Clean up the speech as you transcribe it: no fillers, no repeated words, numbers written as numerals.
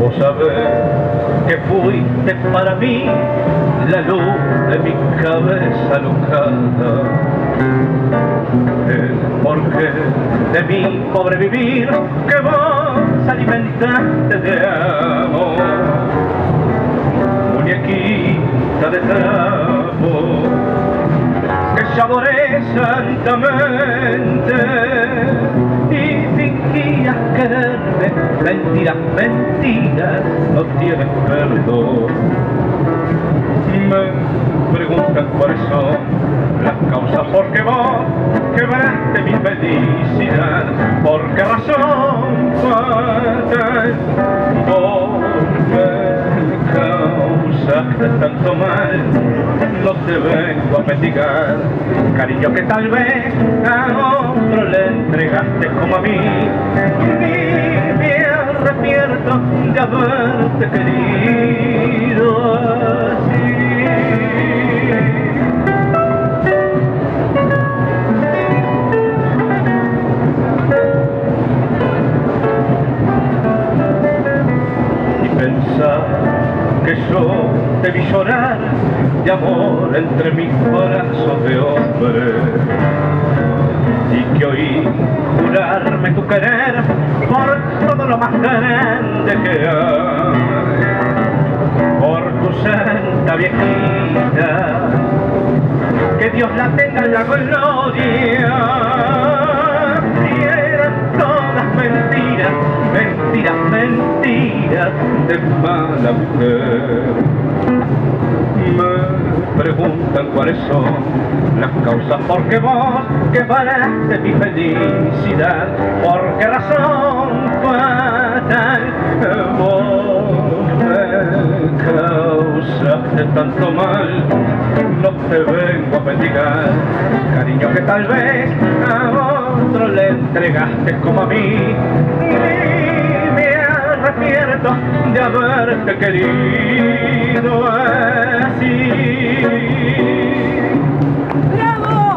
Vos sabés que fuiste para mí la luz de mi cabeza locada, el porqué de mi pobre vivir, que vos alimentaste de amor. Muñequita de trapo que saboreé santamente, quererme, mentiras, mentiras, no tienes perdón. Me preguntan cuáles son las causas por qué vos quebraste mi felicidad, por qué razón fatal vos me causaste tanto mal. No te vengo a mendigar cariño que tal vez a otro le entregaste como a mí. Y me arrepiento de haberte querido así. Y pensar que yo te vi llorar de amor entre mis brazos de hombre, y que oí jurarme tu querer por todo lo más grande que hay, por tu santa viejita, que Dios la tenga en la gloria. Y eran todas mentiras, mentiras, mentiras de mala mujer. Me preguntan cuáles son las causas por qué vos quebraste mi felicidad, por qué razón fatal vos me causaste tanto mal. No te vengo a mendigar cariño que tal vez a otro le entregaste como a mí. Y me arrepiento de haberte querido así. ¡Bravo!